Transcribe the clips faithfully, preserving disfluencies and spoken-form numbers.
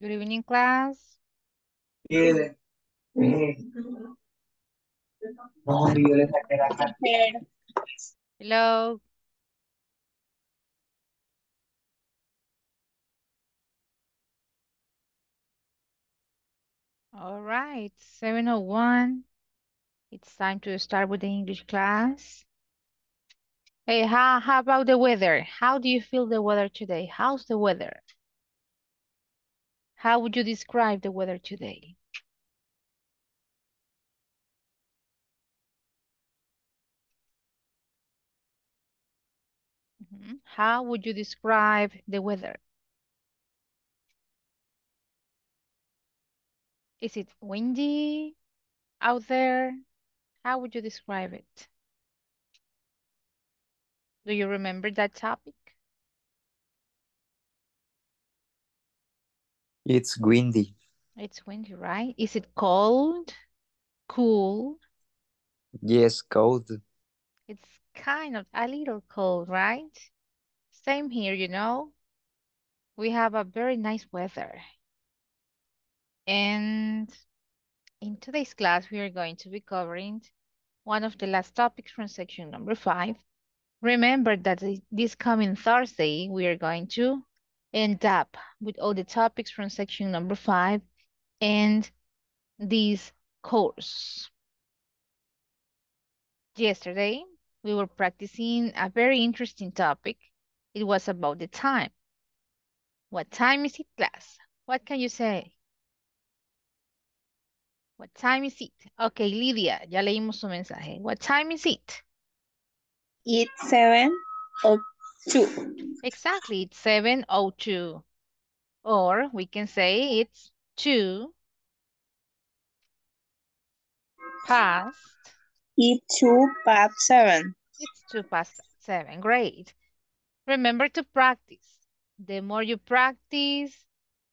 Good evening, class. Yeah. Hello. All right, seven oh one. It's time to start with the English class. Hey, how, how about the weather? How do you feel the weather today? How's the weather? How would you describe the weather today? Mm-hmm. How would you describe the weather? Is it windy out there? How would you describe it? Do you remember that topic? It's windy. It's windy, right? Is it cold? Cool? Yes, cold. It's kind of a little cold, right? Same here, you know? We have a very nice weather. And in today's class, we are going to be covering one of the last topics from section number five. Remember that this coming Thursday, we are going to end up with all the topics from section number five and this course. Yesterday, we were practicing a very interesting topic. It was about the time. What time is it, class? What can you say? What time is it? Okay, Lidia, ya leímos su mensaje. What time is it? It's seven oh two. Exactly, it's seven oh two. Or we can say it's two past. It's two past seven. It's two past seven, great. Remember to practice. The more you practice,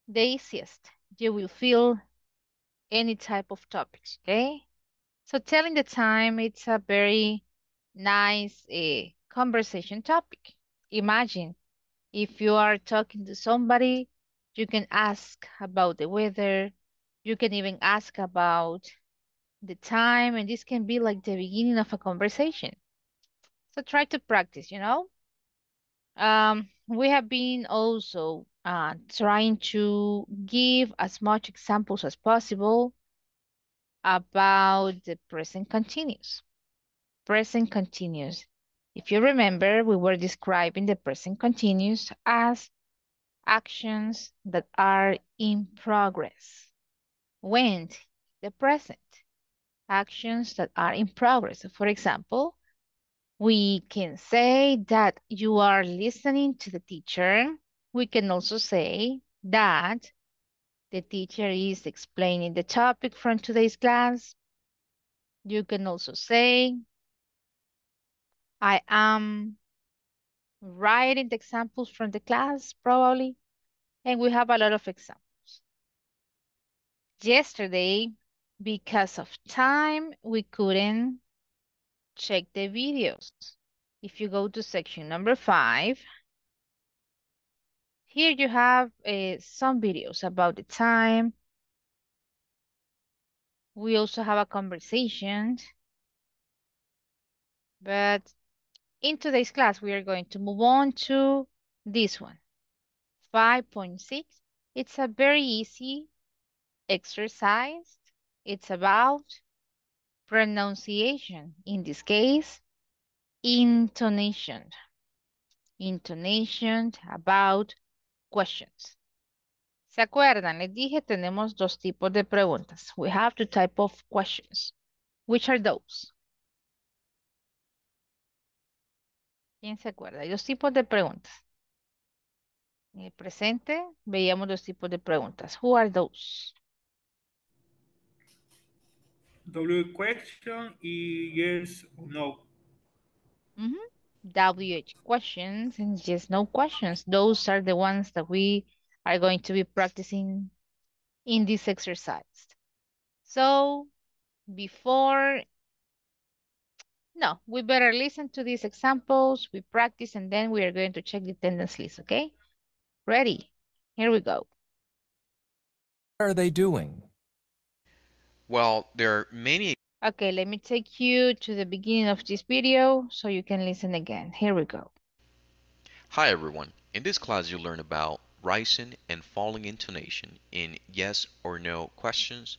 the easiest you will feel any type of topics, okay? So telling the time, it's a very nice uh, conversation topic. Imagine if you are talking to somebody, you can ask about the weather, you can even ask about the time, and this can be like the beginning of a conversation. So try to practice, you know? Um, we have been also Uh, trying to give as much examples as possible about the present continuous. Present continuous. If you remember, we were describing the present continuous as actions that are in progress. When? The present. Actions that are in progress. For example, we can say that you are listening to the teacher. We can also say that the teacher is explaining the topic from today's class. You can also say, I am writing the examples from the class, probably. And we have a lot of examples. Yesterday, because of time, we couldn't check the videos. If you go to section number five, here you have uh, some videos about the time. We also have a conversation. But in today's class, we are going to move on to this one. five point six. It's a very easy exercise. It's about pronunciation. In this case, intonation. Intonation about questions. ¿Se acuerdan? Les dije, tenemos dos tipos de preguntas. We have two types of questions. Which are those? ¿Quién se acuerda? Hay dos tipos de preguntas. En el presente veíamos dos tipos de preguntas. Who are those? W question y yes or no. Mm-hmm. W H questions and just no questions. Those are the ones that we are going to be practicing in this exercise. So before, no, we better listen to these examples, we practice, and then we are going to check the attendance list, okay? Ready? Here we go. are they doing? Well, there are many. Okay, let me take you to the beginning of this video so you can listen again. Here we go. Hi, everyone. In this class, you learn about rising and falling intonation in yes or no questions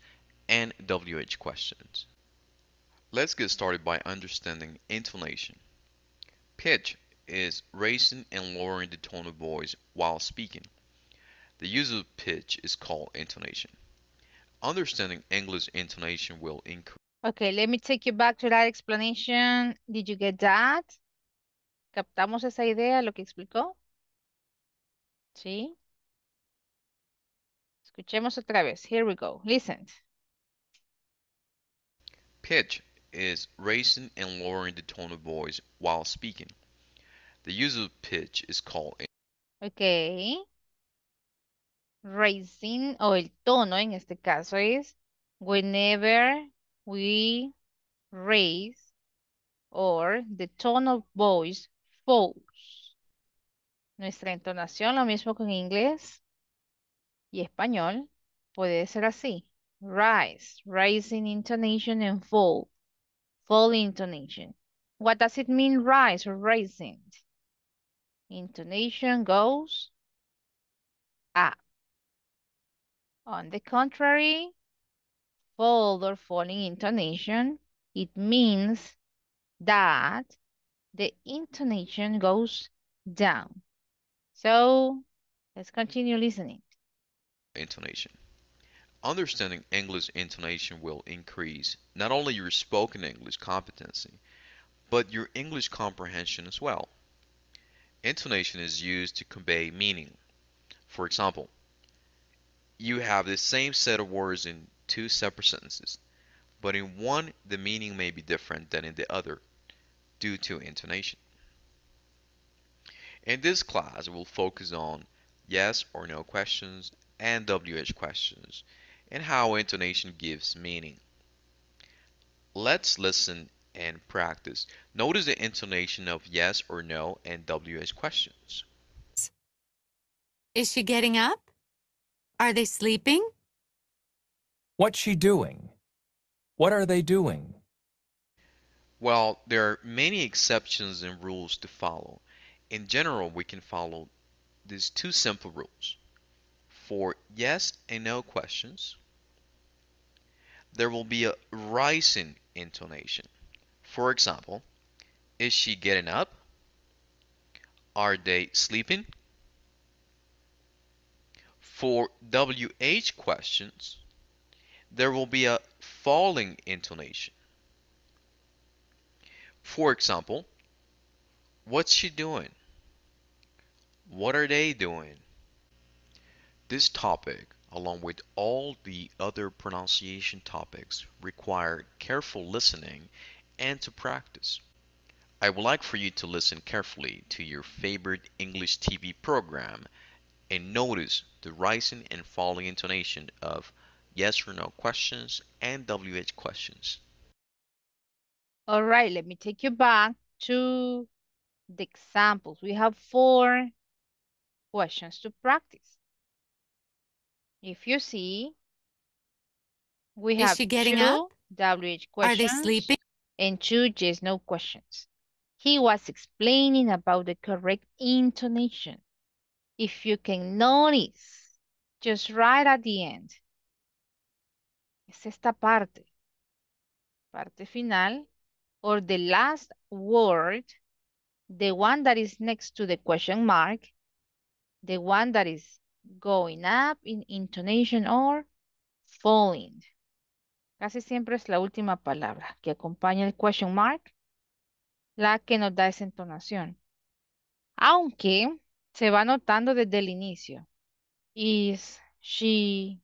and W H questions. Let's get started by understanding intonation. Pitch is raising and lowering the tone of voice while speaking. The use of pitch is called intonation. Understanding English intonation will increase. Okay, let me take you back to that explanation. Did you get that? ¿Captamos esa idea, lo que explicó? ¿Sí? Escuchemos otra vez. Here we go. Listen. Pitch is raising and lowering the tone of voice while speaking. The use of pitch is called. Okay. Raising, o el tono en este caso es whenever we raise or the tone of voice falls. Nuestra entonación, lo mismo con inglés y español, puede ser así. Rise, rising intonation and fall, fall intonation. What does it mean, rise or rising? Intonation goes up. On the contrary, fall or falling intonation, it means that the intonation goes down. So, let's continue listening. Intonation. Understanding English intonation will increase not only your spoken English competency, but your English comprehension as well. Intonation is used to convey meaning. For example, you have the same set of words in two separate sentences, but in one the meaning may be different than in the other due to intonation. In this class, we'll focus on yes or no questions and W H questions and how intonation gives meaning. Let's listen and practice. Notice the intonation of yes or no and W H questions. Is she getting up? Are they sleeping? What's she doing? What are they doing? Well, there are many exceptions and rules to follow. In general, we can follow these two simple rules. For yes and no questions, there will be a rising intonation. For example, is she getting up? Are they sleeping? For W H questions, there will be a falling intonation. For example, what's she doing? What are they doing? This topic, along with all the other pronunciation topics, require careful listening and to practice. I would like for you to listen carefully to your favorite English T V program and notice the rising and falling intonation of yes or no questions and W H questions. All right, let me take you back to the examples. We have four questions to practice. If you see, we Is have she getting two up? W H questions. Are they sleeping? And two yes no questions. He was explaining about the correct intonation. If you can notice, just right at the end. Es esta parte. Parte final. Or the last word. The one that is next to the question mark. The one that is going up in intonation or falling. Casi siempre es la última palabra que acompaña el question mark. La que nos da esa entonación. Aunque se va notando desde el inicio. Is she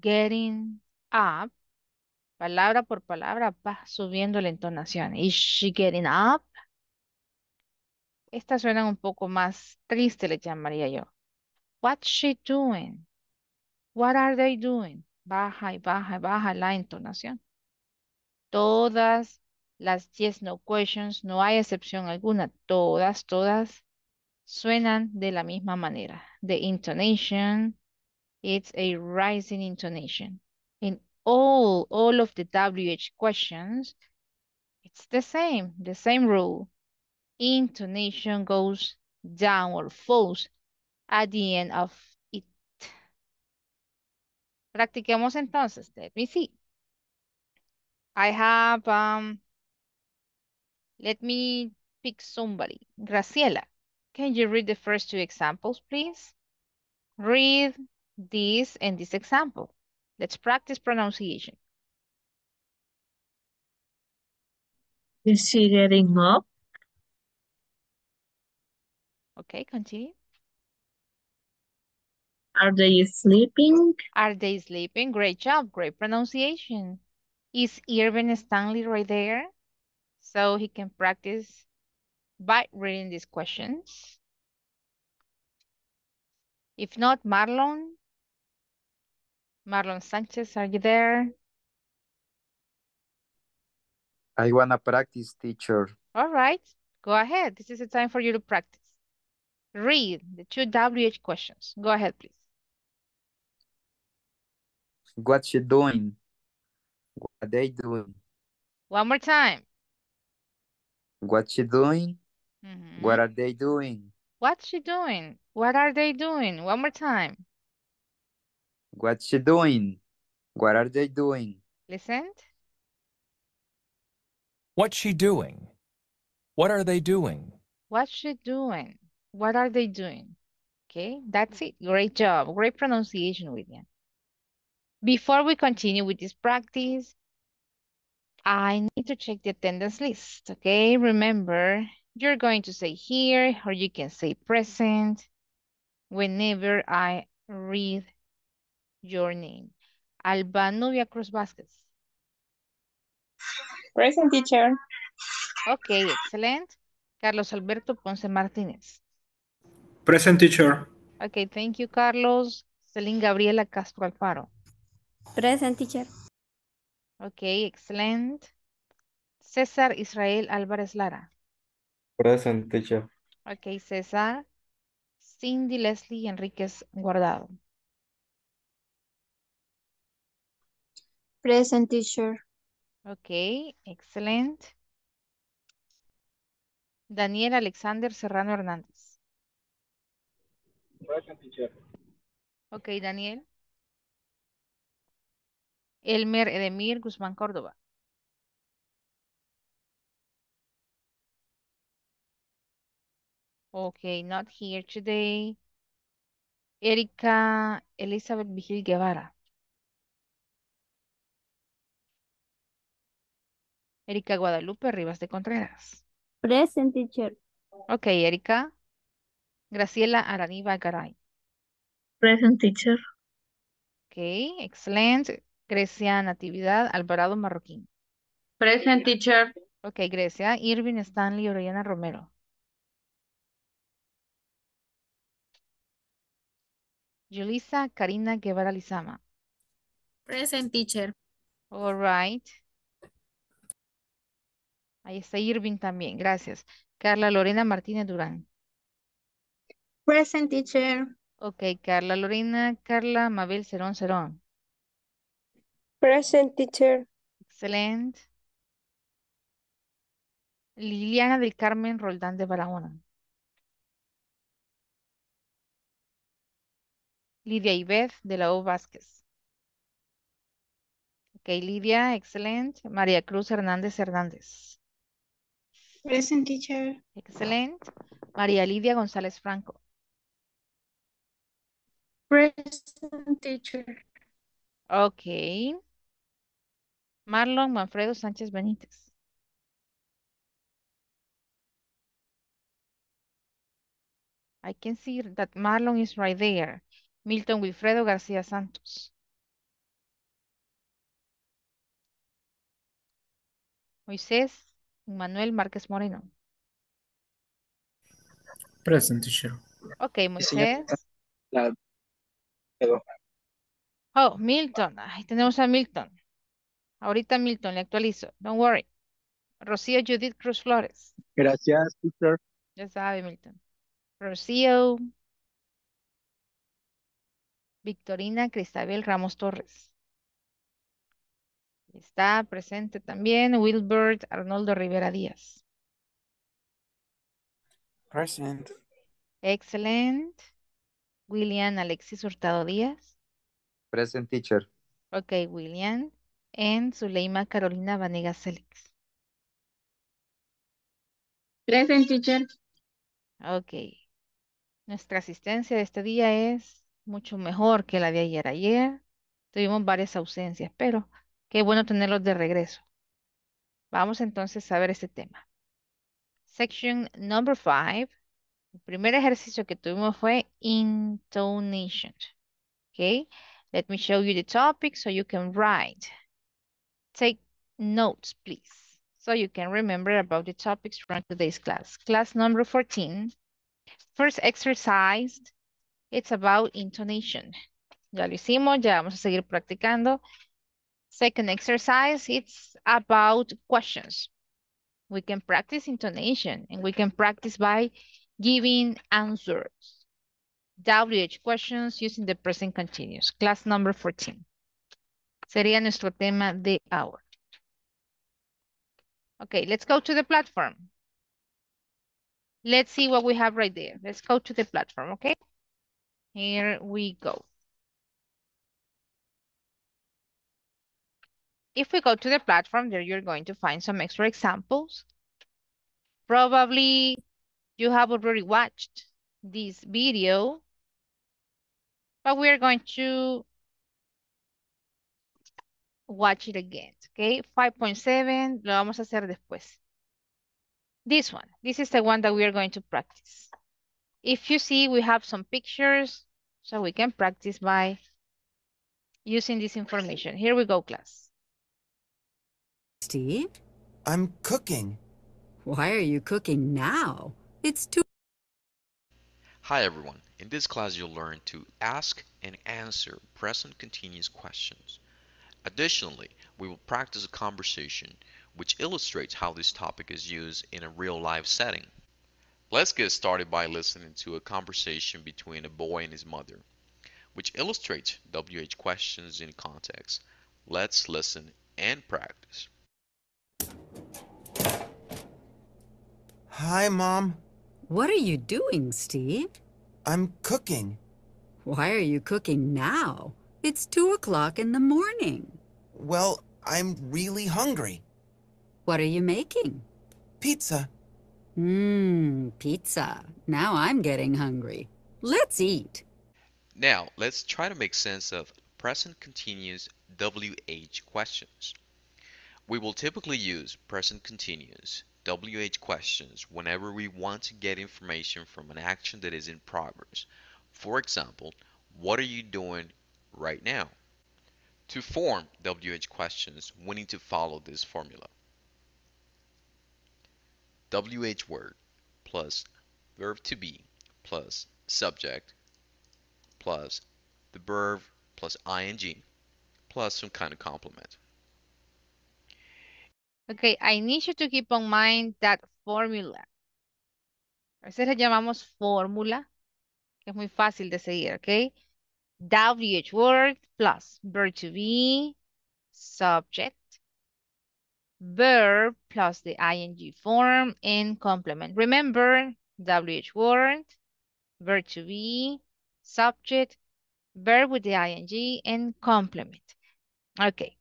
getting up? Palabra por palabra va subiendo la entonación. Is she getting up? Estas suenan un poco más triste, le llamaría yo. What's she doing? What are they doing? Baja y baja y baja la entonación. Todas las yes, no questions, no hay excepción alguna. Todas, todas. Suenan de la misma manera. The intonation It's a rising intonation. In all, all of the W H questions, it's the same, the same rule. Intonation goes down or falls at the end of it. Practiquemos entonces. Let me see. I have, um, let me pick somebody. Graciela, can you read the first two examples, please? Read this and this example. Let's practice pronunciation. Is she getting up? Okay, continue. Are they sleeping? Are they sleeping? Great job, great pronunciation. Is Irving Stanley right there? So he can practice by reading these questions. If not, Marlon. Marlon Sanchez, are you there? I wanna practice, teacher. All right, go ahead. This is the time for you to practice. Read the two W H questions. Go ahead, please. What's she doing? What are they doing? One more time. What's she doing? Mm-hmm. What are they doing? What's she doing? What are they doing? One more time. What's she doing? What are they doing? Listen. What's she doing? What are they doing? What's she doing? What are they doing? Okay, that's it. Great job. Great pronunciation, William. Before we continue with this practice, I need to check the attendance list, okay? Remember, you're going to say here, or you can say present whenever I read your name. Alba Nubia Cruz-Vasquez. Present, teacher. Okay, excellent. Carlos Alberto Ponce Martinez. Present, teacher. Okay, thank you, Carlos. Celine Gabriela Castro Alfaro. Present, teacher. Okay, excellent. César Israel Álvarez Lara. Present, teacher. Okay, César. Cindy Leslie Enríquez Guardado. Present, teacher. Okay, excellent. Daniel Alexander Serrano Hernández. Present, teacher. Okay, Daniel. Elmer Edemir Guzmán Córdoba. Okay, not here today. Erika Elizabeth Vigil Guevara. Erika Guadalupe Rivas de Contreras. Present, teacher. Okay, Erika. Graciela Araniva Garay. Present, teacher. Okay, excellent. Grecia Natividad Alvarado Marroquín. Present, teacher. Okay, Grecia. Irving Stanley Orellana Romero. Julisa Karina Guevara Lizama. Present, teacher. All right. Ahí está Irving también, gracias. Carla Lorena Martínez Durán. Present, teacher. Ok, Carla Lorena, Carla Mabel Cerón Cerón. Present, teacher. Excelente. Liliana del Carmen Roldán de Barahona. Lidia Ibeth de la O. Vázquez. Ok, Lidia, excelente. María Cruz Hernández Hernández. Present, teacher. Excellent. María Lidia González Franco. Present, teacher. Okay. Marlon Manfredo Sánchez Benítez. I can see that Marlon is right there. Milton Wilfredo García Santos. Moisés Manuel Márquez Moreno. Present, teacher. Okay, Moisés. Oh, Milton. Ahí tenemos a Milton. Ahorita Milton, le actualizo. Don't worry. Rocío Judith Cruz Flores. Gracias, teacher. Ya sabe, Milton. Rocío. Victorina Cristabel Ramos Torres. Está presente también Wilbert Arnoldo Rivera Díaz. Present. Excellent. William Alexis Hurtado Díaz. Present, teacher. Ok, William. And Zuleima Carolina Vanegas Celix. Present, teacher. Ok. Nuestra asistencia de este día es mucho mejor que la de ayer. Ayer tuvimos varias ausencias, pero qué bueno tenerlos de regreso. Vamos entonces a ver este tema. Section number five. El primer ejercicio que tuvimos fue intonation. Ok. Let me show you the topic so you can write. Take notes, please. So you can remember about the topics from today's class. Class number fourteen. First exercise, it's about intonation. Ya lo hicimos, ya vamos a seguir practicando. Second exercise, it's about questions. We can practice intonation and we can practice by giving answers. W H questions using the present continuous. Class number fourteen. Sería nuestro tema de ahora. Okay, let's go to the platform. Let's see what we have right there. Let's go to the platform, okay? Here we go. If we go to the platform, there you're going to find some extra examples. Probably you have already watched this video, but we're going to watch it again, okay? five point seven, lo vamos a hacer después. This one, this is the one that we are going to practice. If you see, we have some pictures, so we can practice by using this information. Here we go, class. Steve? I'm cooking. Why are you cooking now? It's too... Hi, everyone. In this class, you'll learn to ask and answer present continuous questions. Additionally, we will practice a conversation which illustrates how this topic is used in a real-life setting. Let's get started by listening to a conversation between a boy and his mother, which illustrates W H questions in context. Let's listen and practice. Hi, Mom. What are you doing, Steve? I'm cooking. Why are you cooking now? It's two o'clock in the morning. Well, I'm really hungry. What are you making? Pizza. Mmm, pizza. Now I'm getting hungry. Let's eat. Now, let's try to make sense of present continuous W H questions. We will typically use present continuous W H questions whenever we want to get information from an action that is in progress. For example, what are you doing right now? To form W H questions, we need to follow this formula. W H word plus verb to be plus subject plus the verb plus ing plus some kind of complement. Okay, I need you to keep on mind that formula. A veces le llamamos fórmula, que es muy fácil de seguir, okay? W H word plus verb to be, subject, verb plus the ing form and complement. Remember, W H word, verb to be, subject, verb with the ing and complement. Okay,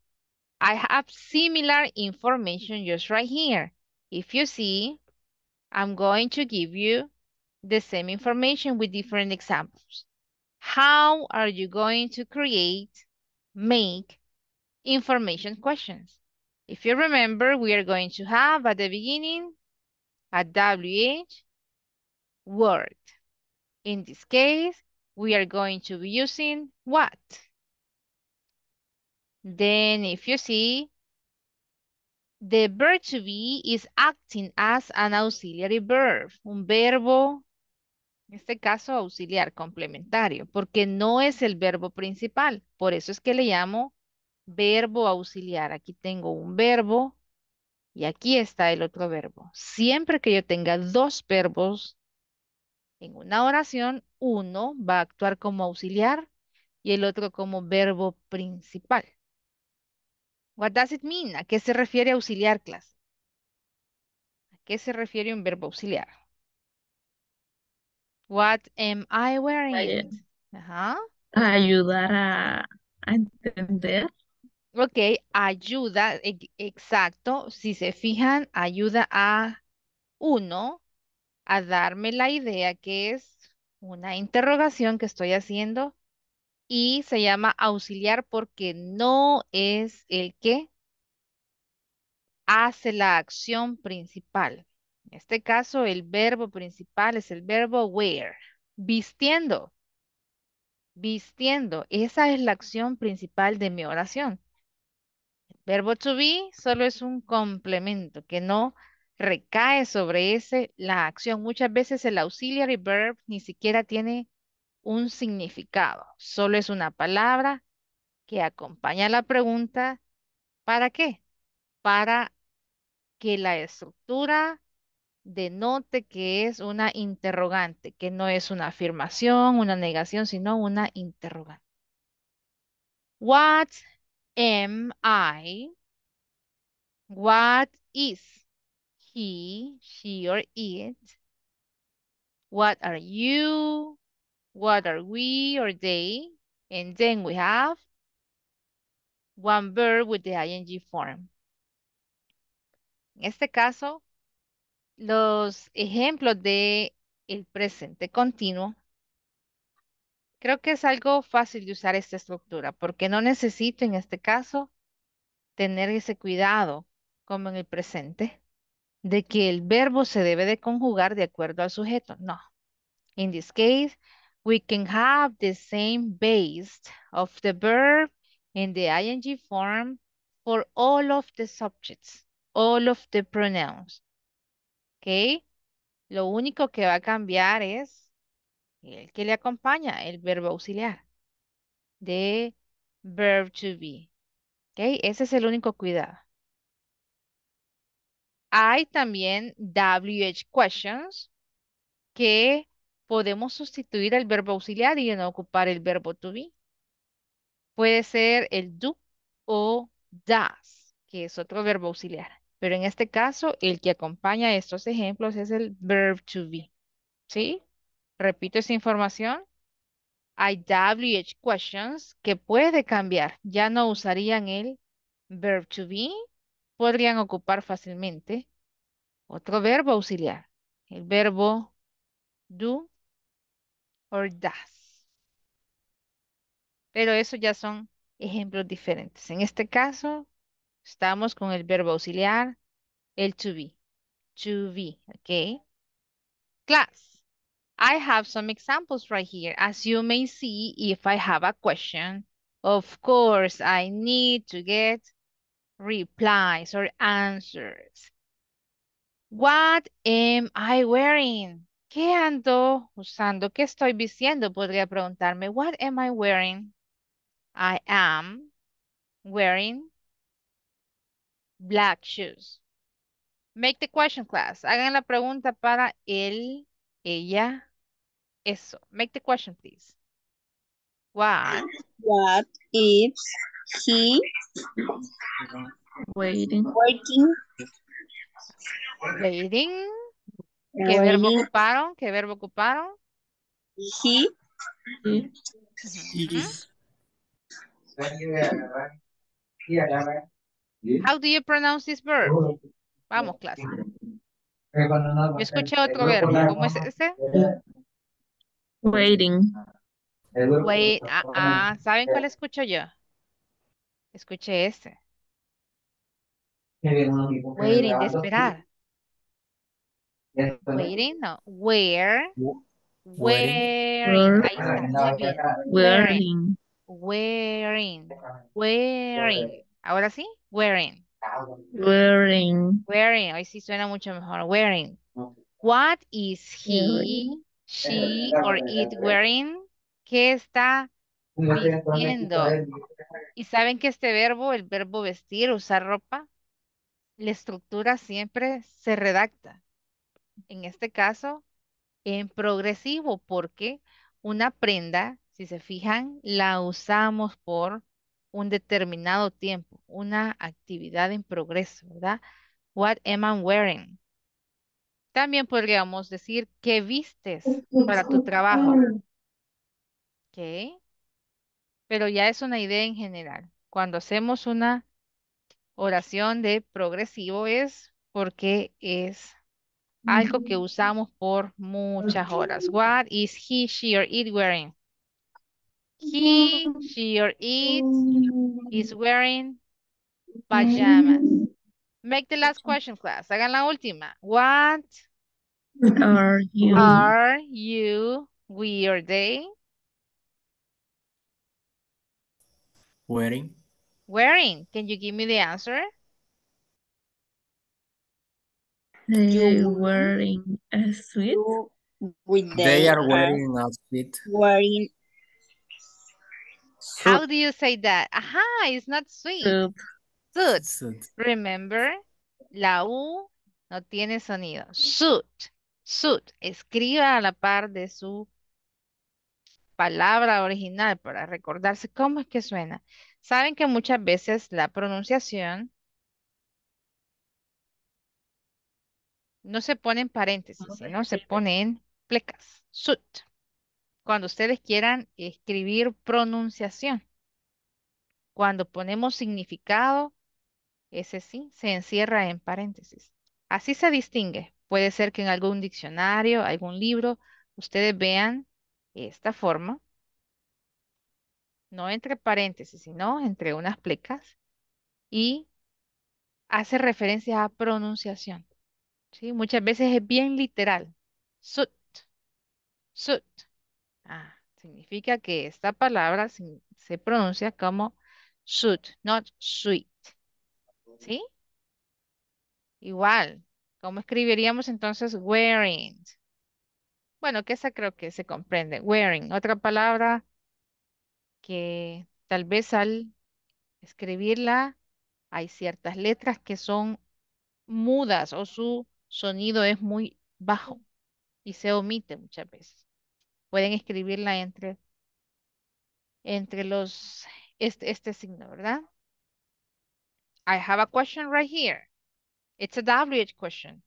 I have similar information just right here. If you see, I'm going to give you the same information with different examples. How are you going to create, make information questions? If you remember, we are going to have at the beginning a W H word. In this case, we are going to be using what? Then if you see, the verb to be is acting as an auxiliary verb, un verbo. En este caso, auxiliar, complementario, porque no es el verbo principal. Por eso es que le llamo verbo auxiliar. Aquí tengo un verbo y aquí está el otro verbo. Siempre que yo tenga dos verbos en una oración, uno va a actuar como auxiliar y el otro como verbo principal. What does it mean? ¿A qué se refiere auxiliar, clase? ¿A qué se refiere un verbo auxiliar? What am I wearing? Ajá. Ayudar a, a entender. Ok, ayuda, e exacto. Si se fijan, ayuda a uno a darme la idea que es una interrogación que estoy haciendo y se llama auxiliar porque no es el que hace la acción principal. En este caso, el verbo principal es el verbo wear, vistiendo. Vistiendo, esa es la acción principal de mi oración. El verbo to be solo es un complemento que no recae sobre ese la acción. Muchas veces el auxiliary verb ni siquiera tiene un significado. Solo es una palabra que acompaña la pregunta ¿para qué? Para que la estructura denote que es una interrogante, que no es una afirmación, una negación, sino una interrogante. What am I? What is he, she, or it? What are you? What are we or they? And then we have one verb with the I N G form. En este caso, los ejemplos de el presente continuo, creo que es algo fácil de usar esta estructura porque no necesito en este caso tener ese cuidado como en el presente de que el verbo se debe de conjugar de acuerdo al sujeto. No. In this case, we can have the same base of the verb in the I N G form for all of the subjects, all of the pronouns. Ok, lo único que va a cambiar es el que le acompaña, el verbo auxiliar de verb to be. Ok, ese es el único cuidado. Hay también W H questions que podemos sustituir al verbo auxiliar y no ocupar el verbo to be. Puede ser el do o does, que es otro verbo auxiliar. Pero en este caso, el que acompaña estos ejemplos es el verb to be. ¿Sí? Repito esa información. Hay W H questions que puede cambiar. Ya no usarían el verb to be. Podrían ocupar fácilmente otro verbo auxiliar. El verbo do or does. Pero eso ya son ejemplos diferentes. En este caso, estamos con el verbo auxiliar, el to be. To be, okay? Class, I have some examples right here. As you may see, if I have a question, of course, I need to get replies or answers. What am I wearing? ¿Qué ando usando? ¿Qué estoy vistiendo? Podría preguntarme, what am I wearing? I am wearing black shoes. Make the question, class. Hagan la pregunta para él, ella, eso. Make the question, please. What? What is he waiting? Waiting. Waiting. ¿Qué verbo ocuparon? ¿Qué verbo ocuparon? He. He. Uh-huh. How do you pronounce this verb? Vamos, clase. Yo escuché otro verbo. ¿Cómo es ese? Waiting. Wait. Ah, ah, ¿saben cuál escucho yo? Escuché ese. Waiting, de esperar. Waiting, no. Where. Wearing. Ahí está, muy bien. Wearing. Wearing. Wearing. Ahora sí, wearing. Wearing. Wearing, hoy sí suena mucho mejor. Wearing. What is he, she, or it wearing? ¿Qué está vistiendo? ¿Y saben que este verbo, el verbo vestir, usar ropa, la estructura siempre se redacta? En este caso, en progresivo, porque una prenda Si se fijan, la usamos por un determinado tiempo, una actividad en progreso, ¿verdad? What am I wearing? También podríamos decir, ¿qué vistes para tu trabajo? Ok. Pero ya es una idea en general. Cuando hacemos una oración de progresivo es porque es algo que usamos por muchas horas. What is he, she, or it wearing? He, she, or it is wearing pajamas. Make the last question, class. Hagan la última. What are you, are you we, or they? Wearing. Wearing. Can you give me the answer? They wearing a suit. With they, they are wearing a suit. Wearing. How do you say that? Aha, it's not suit. Suit. Suit. Suit. Remember, la U no tiene sonido. Suit. Suit. Escriba a la par de su palabra original para recordarse cómo es que suena. Saben que muchas veces la pronunciación no se pone en paréntesis, sino se pone en plecas. Suit. Cuando ustedes quieran escribir pronunciación. Cuando ponemos significado, ese sí se encierra en paréntesis. Así se distingue. Puede ser que en algún diccionario, algún libro, ustedes vean esta forma. No entre paréntesis, sino entre unas plecas. Y hace referencia a pronunciación. ¿Sí? Muchas veces es bien literal. Sut. Sut. Ah, significa que esta palabra se, se pronuncia como suit, not sweet. ¿Sí? Igual. ¿Cómo escribiríamos entonces wearing? Bueno, que esa creo que se comprende. Wearing. Otra palabra que tal vez al escribirla hay ciertas letras que son mudas o su sonido es muy bajo y se omite muchas veces. Pueden escribirla entre, entre los, este, este signo, ¿verdad? I have a question right here. It's a W H question.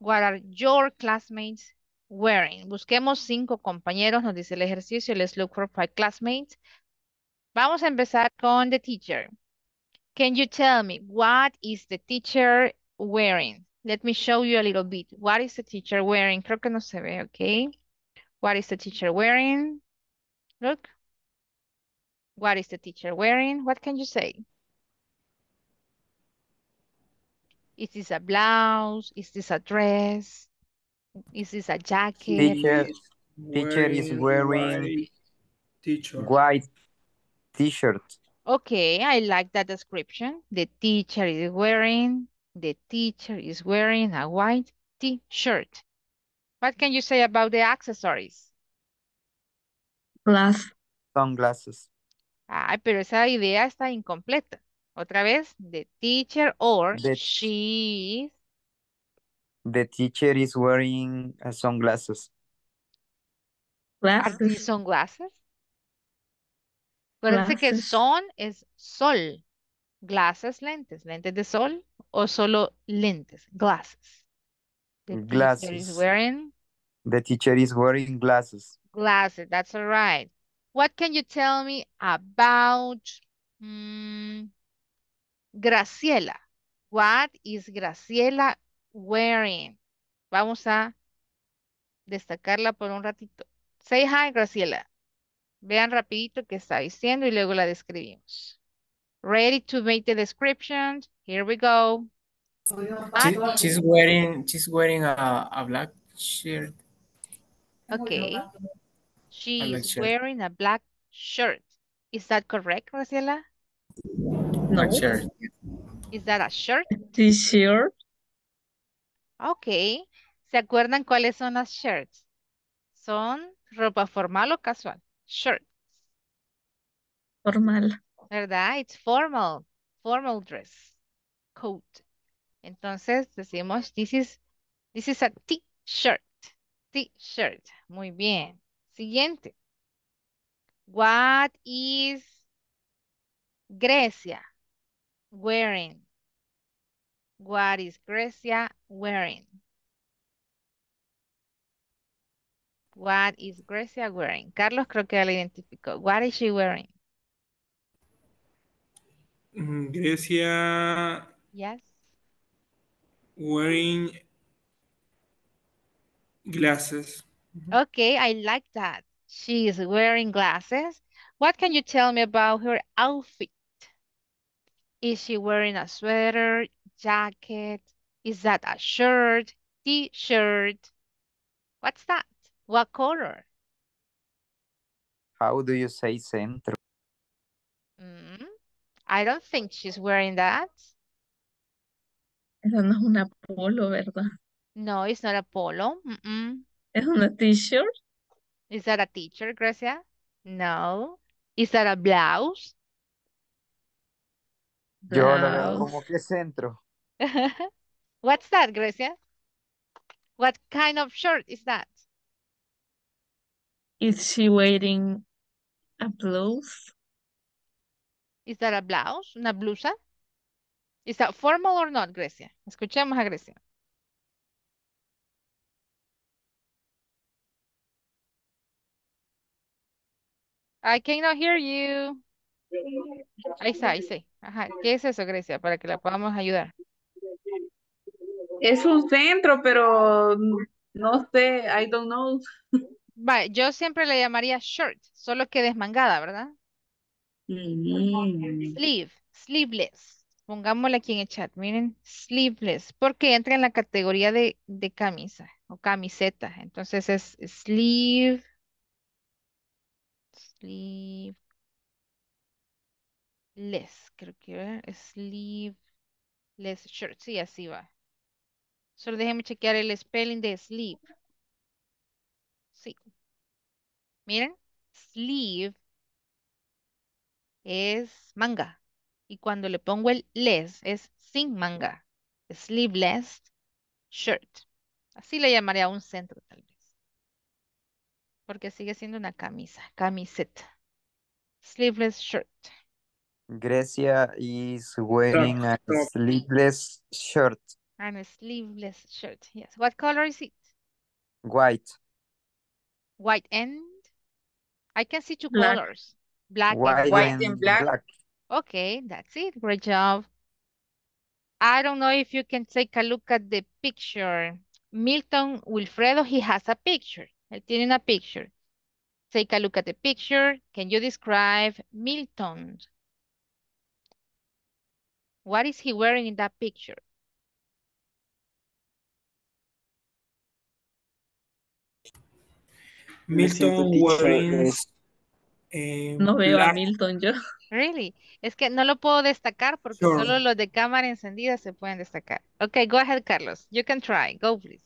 What are your classmates wearing? Busquemos cinco compañeros, nos dice el ejercicio. Let's look for five classmates. Vamos a empezar con the teacher. Can you tell me what is the teacher wearing? Let me show you a little bit. What is the teacher wearing? Creo que no se ve, ok. What is the teacher wearing? Look. What is the teacher wearing? What can you say? Is this a blouse? Is this a dress? Is this a jacket? Teacher, teacher is wearing white t-shirt. Okay, I like that description. The teacher is wearing, the teacher is wearing a white t-shirt. What can you say about the accessories? Glass. Sunglasses. Ay, pero esa idea está incompleta. Otra vez, the teacher or the, she is. The teacher is wearing uh, sunglasses. Glasses. Are these sunglasses? Acuérdense que son es sol. Glasses, lentes. Lentes de sol o solo lentes. Glasses. The glasses. Teacher is wearing. The teacher is wearing glasses. Glasses, that's all right. What can you tell me about um, Graciela? What is Graciela wearing? Vamos a destacarla por un ratito. Say hi, Graciela. Vean rapidito qué está diciendo y luego la describimos. Ready to make the description? Here we go. She, she's wearing, she's wearing a, a black shirt. Okay. She is wearing a black shirt. Is that correct, Graciela? No. Shirt. Is that a shirt? T-shirt. Okay. ¿Se acuerdan cuáles son las shirts? ¿Son ropa formal o casual? Shirt. Formal. ¿Verdad? It's formal. Formal dress. Coat. Entonces decimos, this is, this is a T-shirt. T-shirt. Muy bien. Siguiente. What is Grecia wearing? What is Grecia wearing? What is Grecia wearing? Carlos creo que la identificó. What is she wearing? Grecia. Yes. Wearing glasses. Okay, I like that. She is wearing glasses. What can you tell me about her outfit? Is she wearing a sweater, jacket? Is that a shirt, t-shirt? What's that? What color? How do you say centro? Mm-hmm. I don't think she's wearing that. Eso no es una polo, ¿verdad? No, it's not a polo. Mm-mm. ¿Es una t-shirt? Is that a t-shirt, Gracia? No. Is that a blouse? Blouse. Yo la veo como que centro. What's that, Gracia? What kind of shirt is that? Is she wearing a blouse? Is that a blouse? ¿Una blusa? Is that formal or not, Grecia? Escuchemos a Grecia. I cannot hear you. Ahí está, ahí sí. Ajá. ¿Qué es eso, Grecia? Para que la podamos ayudar. Es un centro, pero no sé. I don't know. Vale, yo siempre le llamaría shirt, solo que desmangada, ¿verdad? Mm. Sleeve, sleeveless. Pongámosle aquí en el chat, miren, sleeveless, porque entra en la categoría de, de camisa o camiseta. Entonces es sleeve, sleeveless, creo que es sleeveless shirt, sí, así va. Solo déjenme chequear el spelling de sleeve. Sí. Miren, sleeve es manga. Y cuando le pongo el less, es sin manga. Sleeveless shirt. Así le llamaría a un centro, tal vez. Porque sigue siendo una camisa, camiseta. Sleeveless shirt. Grecia is wearing a sleeveless shirt. And a sleeveless shirt, yes. What color is it? White. White and? I can see two black. Colors. Black white and white. And black. black. Okay, that's it. Great job. I don't know if you can take a look at the picture. Milton Wilfredo, he has a picture. Él tiene una picture. Take a look at the picture. Can you describe Milton? What is he wearing in that picture? Milton wearing... Eh, no veo black. A Milton yo. Really? Es que no lo puedo destacar porque sure. Solo los de cámara encendida se pueden destacar. Okay, go ahead, Carlos. You can try. Go, please.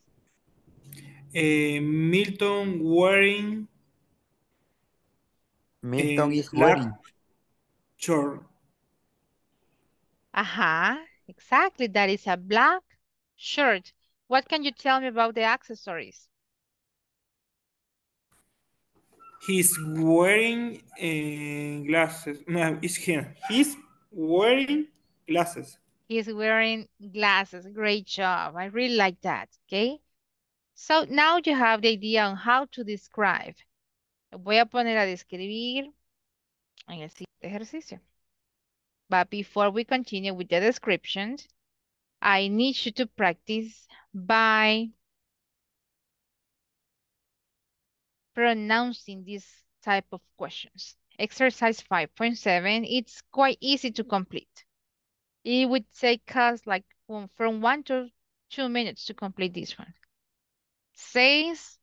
Eh, Milton wearing... Milton eh, is wearing. Sure. Aha, exactly. That is a black shirt. What can you tell me about the accessories? He's wearing uh, glasses. No, it's here. He's wearing glasses. He's wearing glasses. Great job. I really like that. Okay. So now you have the idea on how to describe. Voy a poner a describir en el siguiente ejercicio. But before we continue with the descriptions, I need you to practice by pronouncing this type of questions. Exercise five point seven, it's quite easy to complete. It would take us like from one to two minutes to complete this one. Seis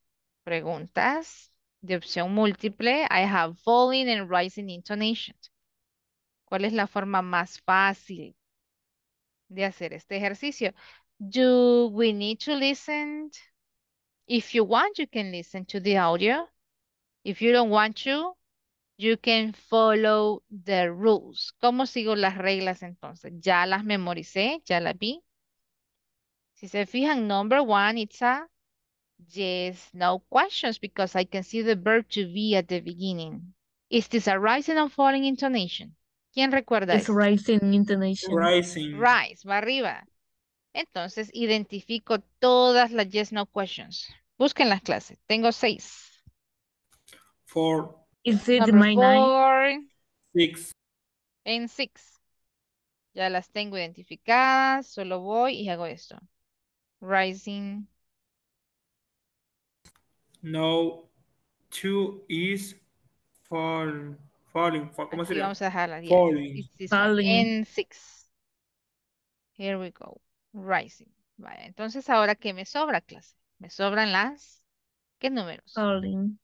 preguntas de opción múltiple. I have falling and rising intonation. ¿Cuál es la forma más fácil de hacer este ejercicio? Do we need to listen? If you want, you can listen to the audio. If you don't want to, you can follow the rules. ¿Cómo sigo las reglas entonces? Ya las memoricé, ya las vi. Si se fijan, number one, it's a yes, no questions because I can see the verb to be at the beginning. Is this a rising and falling intonation? ¿Quién recuerda It's eso? Rising intonation. Rising. Rise, va arriba. Entonces, identifico todas las yes, no questions. Busquen las clases. Tengo seis. Four. Is it my nine? Six. En six. Ya las tengo identificadas. Solo voy y hago esto. Rising. No. Two is fall, falling. Fall, ¿cómo sería? Vamos a dejarla. Yeah. Falling. Falling. En six. Here we go. Rising. Vale. Entonces, ¿ahora qué me sobra, clase? Me sobran las... ¿Qué números? Falling.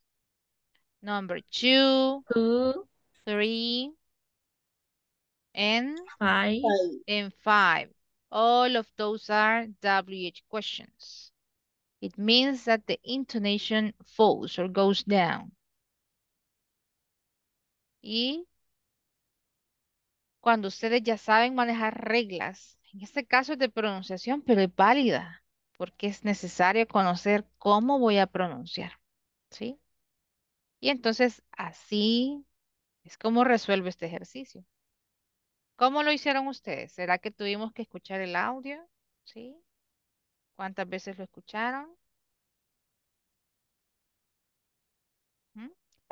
Number two. Two. Three. And five. And five. All of those are W H questions. It means that the intonation falls or goes down. Y cuando ustedes ya saben manejar reglas, en este caso es de pronunciación, pero es válida, porque es necesario conocer cómo voy a pronunciar, ¿sí? Y entonces así es como resuelvo este ejercicio. ¿Cómo lo hicieron ustedes? ¿Será que tuvimos que escuchar el audio? ¿Sí? ¿Cuántas veces lo escucharon?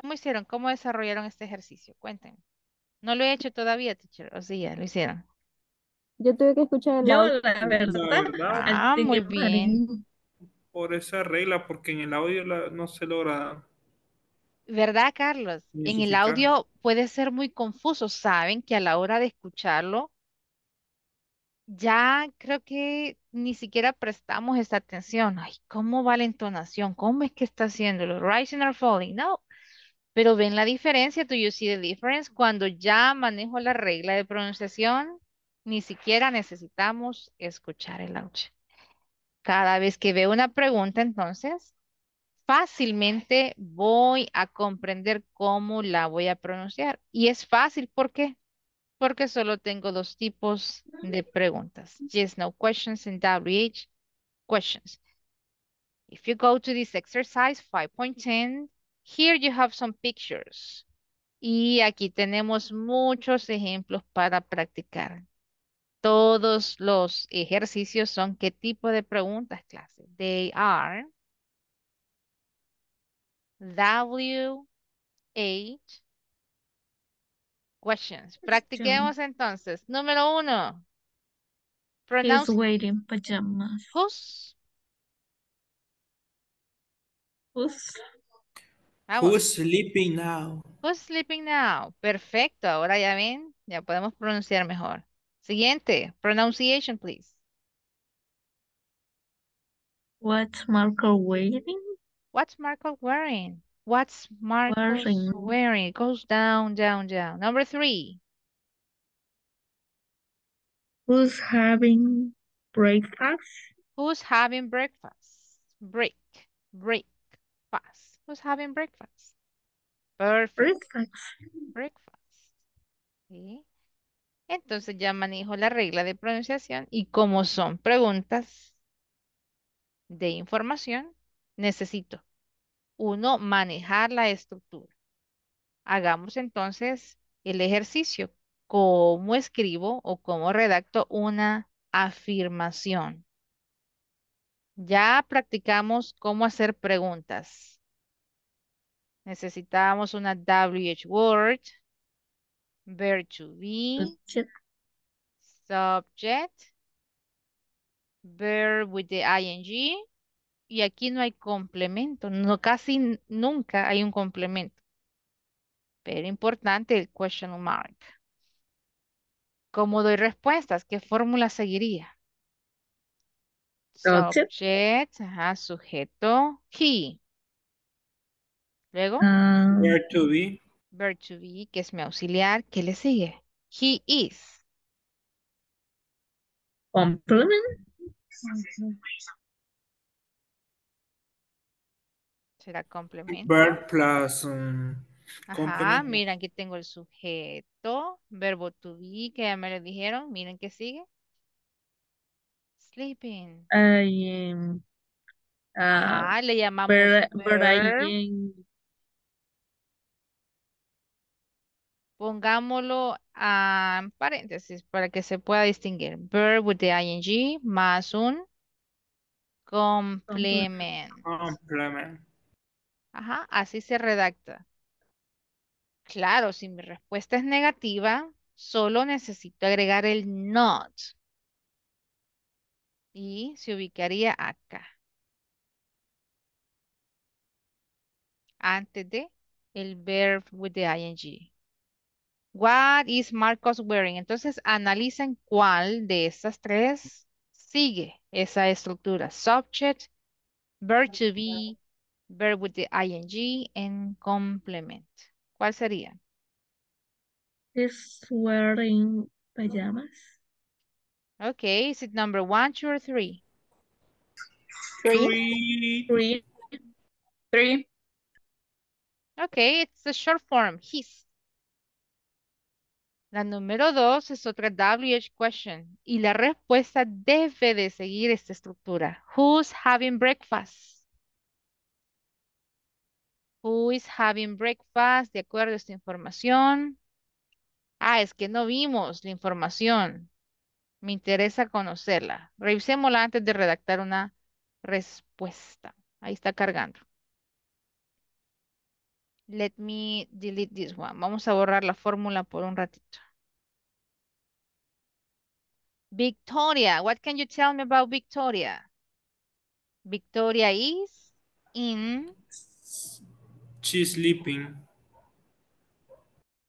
¿Cómo hicieron? ¿Cómo desarrollaron este ejercicio? Cuéntenme. No lo he hecho todavía, teacher. O sí, ya lo hicieron. Yo tuve que escuchar el Yo, audio. La verdad. La verdad. Ah, muy bien. Por esa regla, porque en el audio la, no se logra... ¿Verdad, Carlos? En el audio puede ser muy confuso. Saben que a la hora de escucharlo, ya creo que ni siquiera prestamos esta atención. Ay, ¿cómo va la entonación? ¿Cómo es que está haciéndolo? Rising or falling? No. Pero ven la diferencia. Do you see the difference? Cuando ya manejo la regla de pronunciación, ni siquiera necesitamos escuchar el audio. Cada vez que veo una pregunta, entonces... fácilmente voy a comprender cómo la voy a pronunciar. Y es fácil, ¿por qué? Porque solo tengo dos tipos de preguntas. Yes, no questions and W H questions. If you go to this exercise five point ten, here you have some pictures. Y aquí tenemos muchos ejemplos para practicar. Todos los ejercicios son ¿qué tipo de preguntas, clase? They are... W H questions. Practiquemos entonces. Número uno. Pronounce. He's wearing pajamas. Who's? Who's? Vamos. Who's sleeping now? Who's sleeping now? Perfecto. Ahora ya ven, ya podemos pronunciar mejor. Siguiente. Pronunciation, please. What's Marco wearing? What's Marco wearing? What's Marco wearing? wearing? It goes down, down, down. Number three. Who's having breakfast? Who's having breakfast? Break, break, fast. Who's having breakfast? Perfect. Breakfast. Breakfast. ¿Sí? Entonces ya manejo la regla de pronunciación y como son preguntas de información, necesito, uno, manejar la estructura. Hagamos entonces el ejercicio. ¿Cómo escribo o cómo redacto una afirmación? Ya practicamos cómo hacer preguntas. Necesitamos una W H word, verb to be, subject, verb with the ing. Y aquí no hay complemento, no, casi nunca hay un complemento. Pero importante el question mark. ¿Cómo doy respuestas? ¿Qué fórmula seguiría? Subject, ajá, sujeto, he. Luego, um, verb to be. Verb to be, que es mi auxiliar, ¿qué le sigue? He is. Complement. Será complemento. Verb plus um, Ajá, miren, aquí tengo el sujeto, verbo to be, que ya me lo dijeron. Miren qué sigue. Sleeping. I am, uh, ah, le llamamos. But, but I am, Pongámoslo en paréntesis para que se pueda distinguir. Verb with the ing más un complement. Complement. Ajá, así se redacta. Claro, si mi respuesta es negativa, solo necesito agregar el not. Y se ubicaría acá. Antes de el verb with the ing. What is Marcos wearing? Entonces analicen cuál de estas tres sigue esa estructura. Subject, verb to be, verb with the ing, and complement. ¿Cuál sería? Is wearing pajamas. Okay, is it number one, two, or three? Three. Three. Three. Three. Okay, it's the short form, his. La número dos es otra W H question y la respuesta debe de seguir esta estructura. Who's having breakfast? Who is having breakfast? De acuerdo a esta información. Ah, es que no vimos la información. Me interesa conocerla. Revisémosla antes de redactar una respuesta. Ahí está cargando. Let me delete this one. Vamos a borrar la fórmula por un ratito. Victoria. What can you tell me about Victoria? Victoria is in. She's sleeping.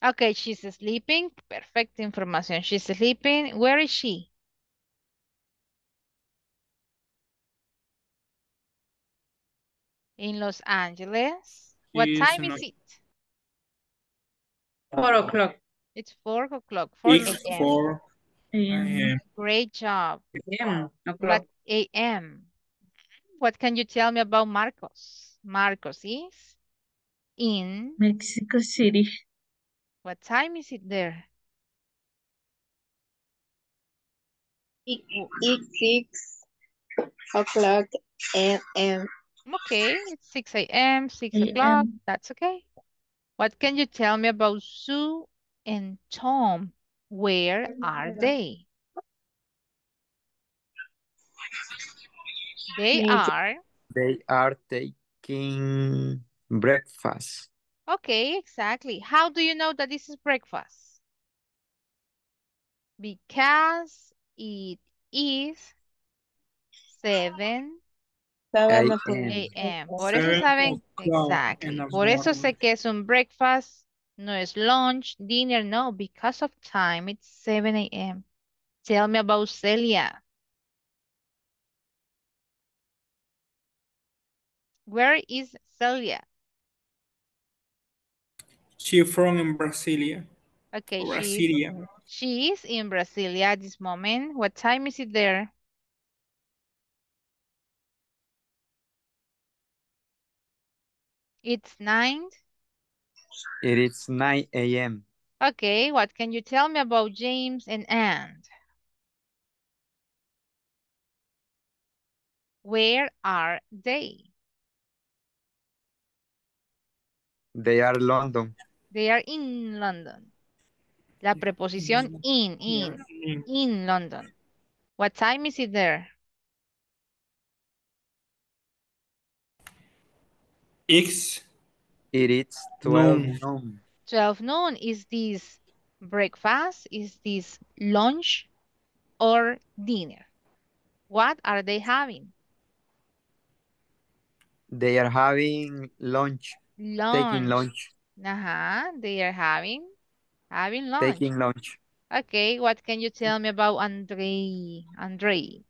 Okay, she's sleeping. Perfect information. She's sleeping. Where is she? In Los Angeles. What she time is, is it? Four o'clock. It's four o'clock. It's four a m. Great job. Yeah. What a m? What can you tell me about Marcos? Marcos is in Mexico City. What time is it there? It, it's six o'clock a m. Okay, it's six a m, six o'clock, that's okay. What can you tell me about Sue and Tom? Where are they? They are... They are taking breakfast. Okay, exactly. How do you know that this is breakfast? Because it is seven... a m. Por eso saben, exacto. Por eso sé que es un breakfast, no es lunch, dinner, no. Because of time, it's seven a m. Tell me about Celia. Where is Celia? She from in Brasilia. Okay, Brasilia. She, is, she is in Brasilia at this moment. What time is it there? It's nine. It is nine a m. Okay, what can you tell me about James and Anne? Where are they? They are in London. They are in London. La preposición in, in, in London. What time is it there? It's, it is twelve noon. twelve noon. Is this breakfast? Is this lunch or dinner? What are they having? They are having lunch. Lunch. Taking lunch. Uh-huh. They are having, having lunch. Taking lunch. Okay. What can you tell me about Andre? Andre.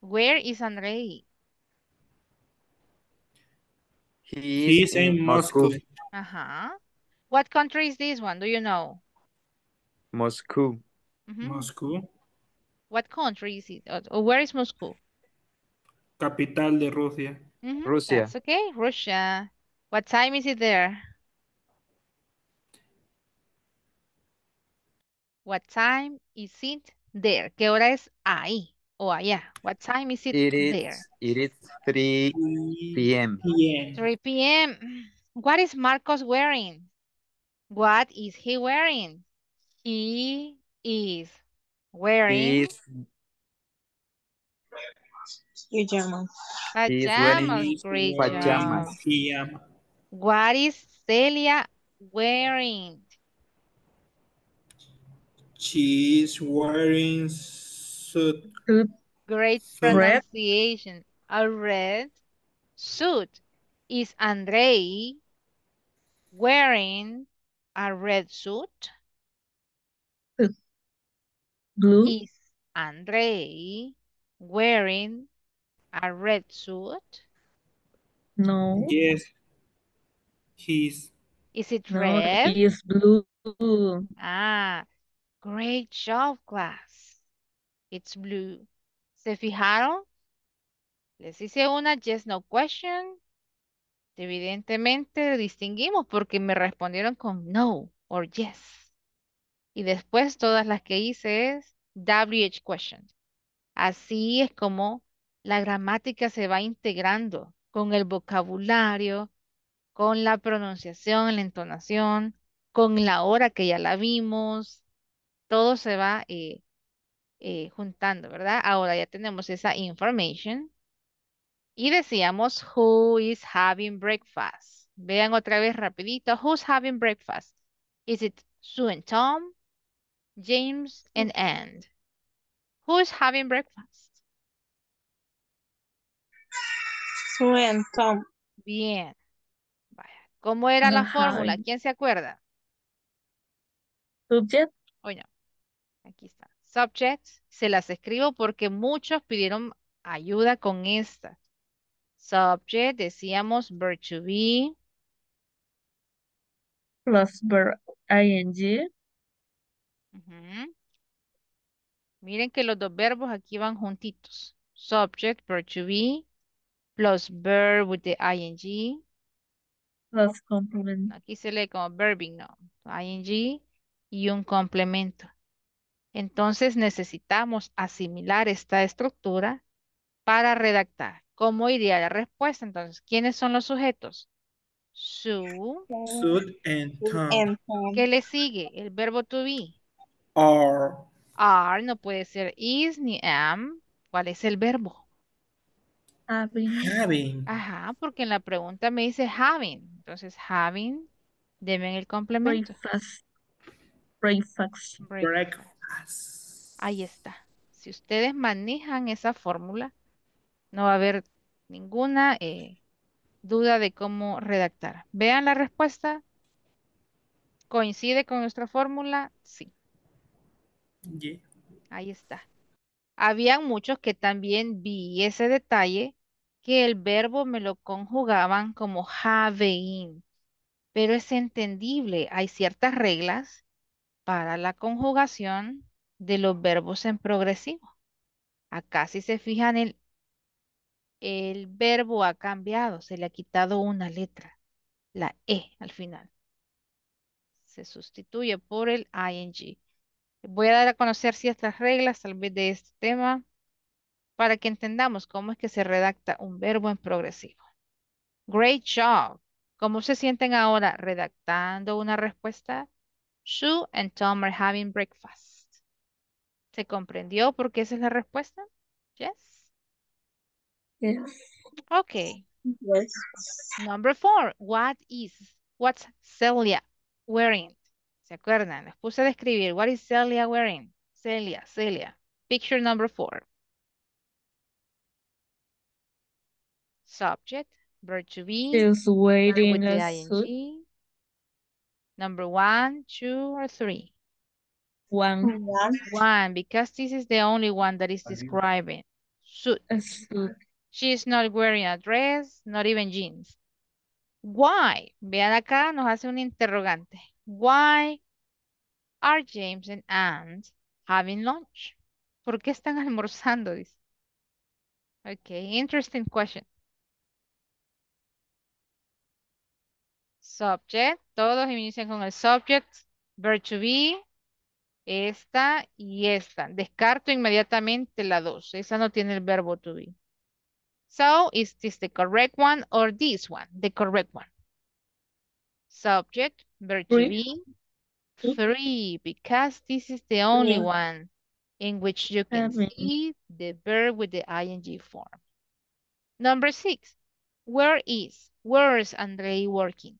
Where is Andre? He is in, in Moscow. Moscow. Uh-huh. What country is this one? Do you know? Moscow. Mm-hmm. Moscow. What country is it? Or where is Moscow? Capital de Rusia. Mm-hmm. Russia. That's okay, Russia. What time is it there? What time is it there? ¿Qué hora es ahí? Oh, yeah. What time is it, it is, there? It is three p m. three p m. What is Marcos wearing? What is he wearing? He is wearing is, pajamas. Pajamas, wearing pajamas. Pajamas. What is Celia wearing? She is wearing suit. Great pronunciation. A red suit. Is Andre wearing a red suit? Blue. Is Andre wearing a red suit? No. Yes. He's. Is it no, red? He is blue. Ah, great job, class. It's blue. ¿Se fijaron? Les hice una yes no question. Evidentemente distinguimos porque me respondieron con no or yes. Y después todas las que hice es W H question. Así es como la gramática se va integrando con el vocabulario, con la pronunciación, la entonación, con la hora que ya la vimos. Todo se va eh, eh, juntando, ¿verdad? Ahora ya tenemos esa information. Y decíamos, who is having breakfast? Vean otra vez rapidito. Who's having breakfast? Is it Sue and Tom? James and Anne? Who's having breakfast? Sue and Tom. Bien. Vaya. ¿Cómo era la fórmula? ¿Quién se acuerda? Subject. Oh, no. Aquí está. Subject. Se las escribo porque muchos pidieron ayuda con esta. Subject, decíamos verb to be. Plus verb ing. Uh-huh. Miren que los dos verbos aquí van juntitos. Subject, verb to be. Plus verb with the ing. Plus complement. Aquí se lee como verbing, no. ing y un complemento. Entonces necesitamos asimilar esta estructura para redactar. ¿Cómo iría la respuesta? Entonces, ¿quiénes son los sujetos? Sue. Sue and Tom. ¿Qué le sigue? El verbo to be. Are. Are, no puede ser is ni am. ¿Cuál es el verbo? Having. Having. Ajá, porque en la pregunta me dice having. Entonces, having, deben el complemento. Breakfast. Breakfast. Breakfast. Breakfast. Ahí está. Si ustedes manejan esa fórmula, no va a haber ninguna eh, duda de cómo redactar. Vean la respuesta. ¿Coincide con nuestra fórmula? Sí. Yeah. Ahí está. Habían muchos que también vi ese detalle que el verbo me lo conjugaban como having. Pero es entendible. Hay ciertas reglas para la conjugación de los verbos en progresivo. Acá si se fijan el El verbo ha cambiado, se le ha quitado una letra, la E al final. Se sustituye por el ing. Voy a dar a conocer ciertas reglas tal vez de este tema para que entendamos cómo es que se redacta un verbo en progresivo. Great job. ¿Cómo se sienten ahora redactando una respuesta? Sue and Tom are having breakfast. ¿Se comprendió por qué esa es la respuesta? Yes. Yes. Okay. Yes. Number four. What is, what's Celia wearing? ¿Se acuerdan? Les puse a describir. What is Celia wearing? Celia, Celia. Picture number four. Subject, verb to be. She's wearing a suit. Number one, two, or three? One. One. One, because this is the only one that is describing. Suit. A suit. She is not wearing a dress, not even jeans. Why? Vean acá, nos hace un interrogante. Why are James and Anne having lunch? ¿Por qué están almorzando? Dice. Okay, interesting question. Subject. Todos inician con el subject. Verb to be. Esta y esta. Descarto inmediatamente la dos. Esa no tiene el verbo to be. So, is this the correct one or this one? The correct one. subject, verb to be, three, because this is the only yeah. one in which you can Seven. see the verb with the ing form. Number six, where is, where is Andre working?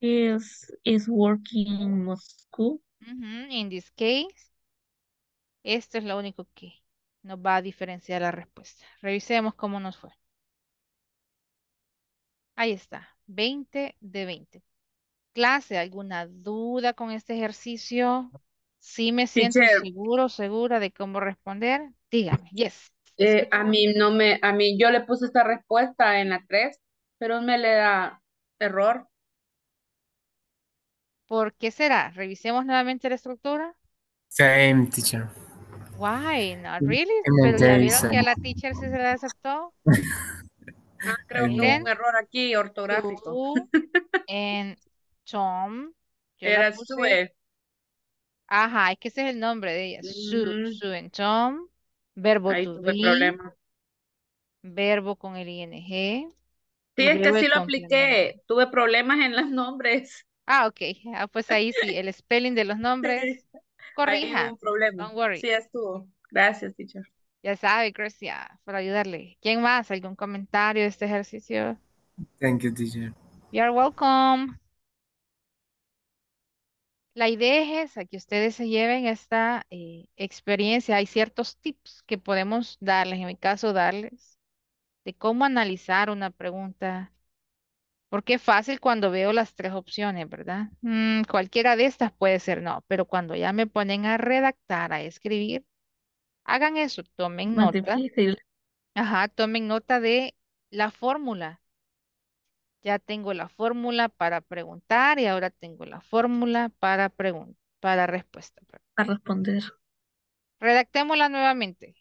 Is is working in Moscow. Mm-hmm. In this case, esto es lo único que nos va a diferenciar la respuesta. Revisemos cómo nos fue. Ahí está, veinte de veinte. Clase, ¿alguna duda con este ejercicio? Sí me siento Teacher. seguro, segura de cómo responder. Dígame, yes. Eh, a mí no me, a mí yo le puse esta respuesta en la tres, pero me le da error. ¿Por qué será? Revisemos nuevamente la estructura. Same, teacher. Why? Not really. Pero ya vieron que a la teacher sí se la aceptó. Ah, creo que hubo un error aquí ortográfico. En Tom. Era Sue. Ajá, es que ese es el nombre de ella. Mm-hmm. Sue, Sue en Tom. Verbo Ahí to tuve be. Problema. Verbo con el ing. Sí, es que sí lo apliqué. Tuve problemas en los nombres. Ah, ok. Ah, pues ahí sí, el spelling de los nombres. Corrija. No problema. Don't worry. Sí, estuvo. Gracias, teacher. Ya sabe, Gracia, por ayudarle. ¿Quién más? ¿Algún comentario de este ejercicio? Thank you, teacher. You're welcome. La idea es esa, que ustedes se lleven esta eh, experiencia. Hay ciertos tips que podemos darles, en mi caso, darles, de cómo analizar una pregunta. Porque es fácil cuando veo las tres opciones, ¿verdad? Mm, cualquiera de estas puede ser no, pero cuando ya me ponen a redactar, a escribir, hagan eso, tomen Más nota. Difícil. Ajá, tomen nota de la fórmula. Ya tengo la fórmula para preguntar y ahora tengo la fórmula para, para respuesta. Para responder. Redactémosla nuevamente.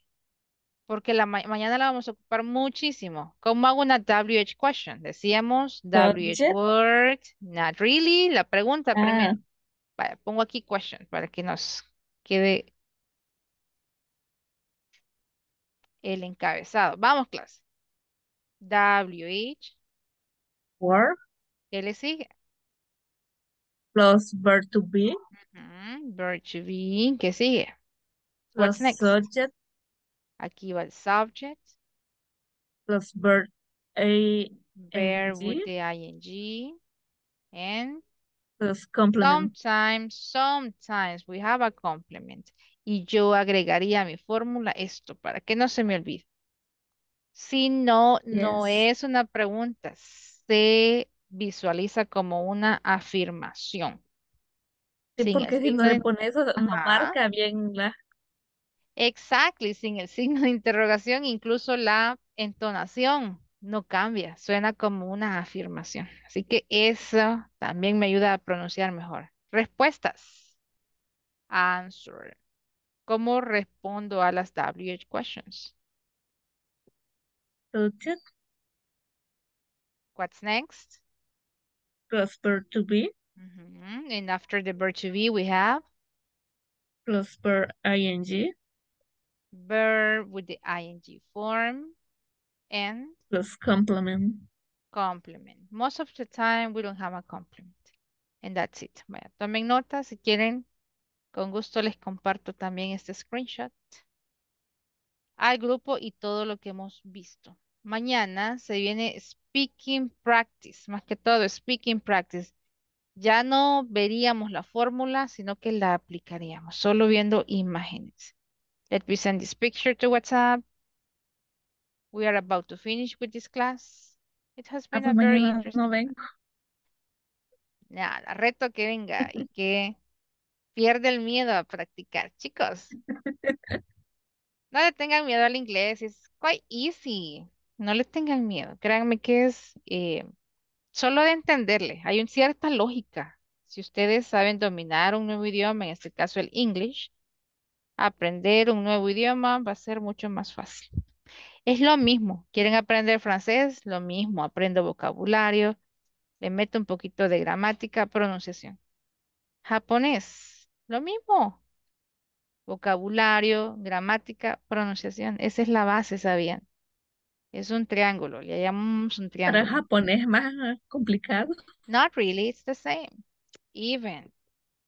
Porque la ma mañana la vamos a ocupar muchísimo. ¿Cómo hago una W H question? Decíamos W H word, not really. La pregunta ah. primero. Vale, pongo aquí question para que nos quede el encabezado. Vamos, clase. W H word. ¿Qué le sigue? Plus verb to be. Uh-huh. Verb to be. ¿Qué sigue? What's next? Subject. Aquí va el subject. Plus verb a verb with the ing. And plus complement. Sometimes, sometimes we have a complement. Y yo agregaría a mi fórmula esto para que no se me olvide. Si no, yes. no es una pregunta. Se visualiza como una afirmación. Sí, sin porque si no le pones eso, no marca bien la... Exactly, sin el signo de interrogación, incluso la entonación no cambia, suena como una afirmación. Así que eso también me ayuda a pronunciar mejor. Respuestas. Answer. ¿Cómo respondo a las W H questions? Subject. What's next? Plus verb to be. Mm-hmm. And after the verb to be, we have? Plus verb ing. Verb with the ing form and plus complement. Complement. Most of the time we don't have a complement. And that's it. Bueno, tomen nota si quieren. Con gusto les comparto también este screenshot al grupo y todo lo que hemos visto. Mañana se viene speaking practice. Más que todo speaking practice. Ya no veríamos la fórmula, sino que la aplicaríamos. Solo viendo imágenes. Let me send this picture to WhatsApp. We are about to finish with this class. It has been ah, a very interesting. No vengo. Nada, reto que venga y que pierda el miedo a practicar, chicos. No le tengan miedo al inglés, it's quite easy. No le tengan miedo, créanme que es eh, solo de entenderle. Hay una cierta lógica. Si ustedes saben dominar un nuevo idioma, en este caso el English, aprender un nuevo idioma va a ser mucho más fácil. Es lo mismo. ¿Quieren aprender francés? Lo mismo. Aprendo vocabulario. Le meto un poquito de gramática, pronunciación. Japonés. Lo mismo. Vocabulario, gramática, pronunciación. Esa es la base, ¿sabían? Es un triángulo, le llamamos un triángulo. Para el japonés más complicado. Not really, it's the same. Even.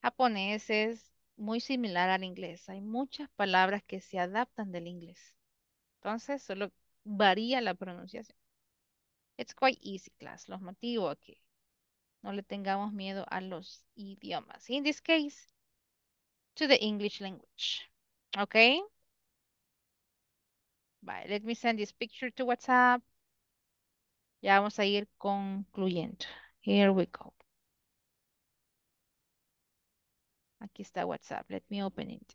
Japonés es muy similar al inglés. Hay muchas palabras que se adaptan del inglés. Entonces, solo varía la pronunciación. It's quite easy, class. Los motivo a que no le tengamos miedo a los idiomas. In this case, to the English language. Okay? Bye. Let me send this picture to WhatsApp. Ya vamos a ir concluyendo. Here we go. Aquí está WhatsApp. Let me open it.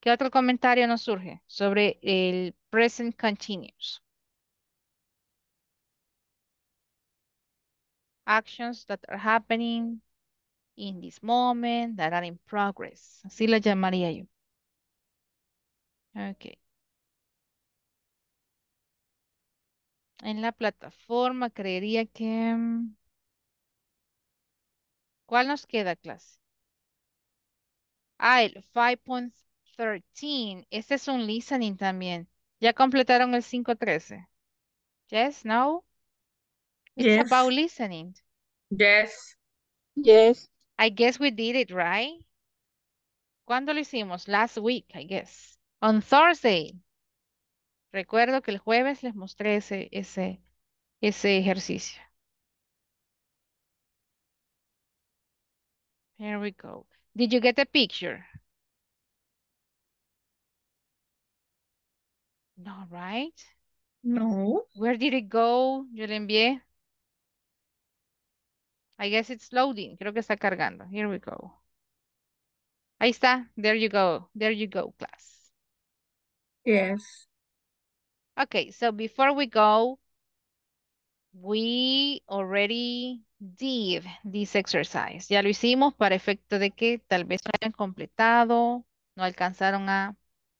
¿Qué otro comentario nos surge sobre el present continuous? Actions that are happening in this moment, that are in progress. Así la llamaría yo. Ok. En la plataforma creería que... ¿Cuál nos queda, clase? Ah, el five punto trece. Este es un listening también. ¿Ya completaron el cinco punto trece? Yes, no? It's yes. About listening. Yes. Yes. I guess we did it, right? ¿Cuándo lo hicimos? Last week, I guess. On Thursday. Recuerdo que el jueves les mostré ese, ese, ese ejercicio. Here we go. Did you get a picture? No, right? No. Where did it go? Yo le envié. I guess it's loading. Creo que está cargando. Here we go. Ahí está. There you go. There you go, class. Yes. Okay, so before we go, we already did this exercise. Ya lo hicimos para efecto de que tal vez no hayan completado, no alcanzaron a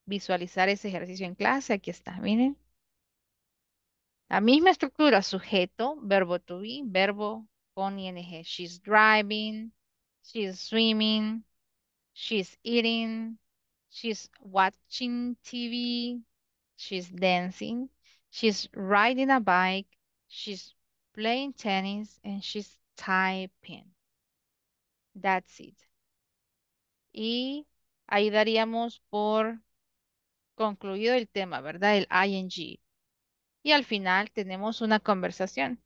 visualizar ese ejercicio en clase. Aquí está, miren. La misma estructura, sujeto, verbo to be, verbo con ing. She's driving, she's swimming, she's eating, she's watching T V, she's dancing, she's riding a bike, she's playing tennis, and she's typing. That's it. Y ahí daríamos por concluido el tema, ¿verdad? El ing. Y al final tenemos una conversación.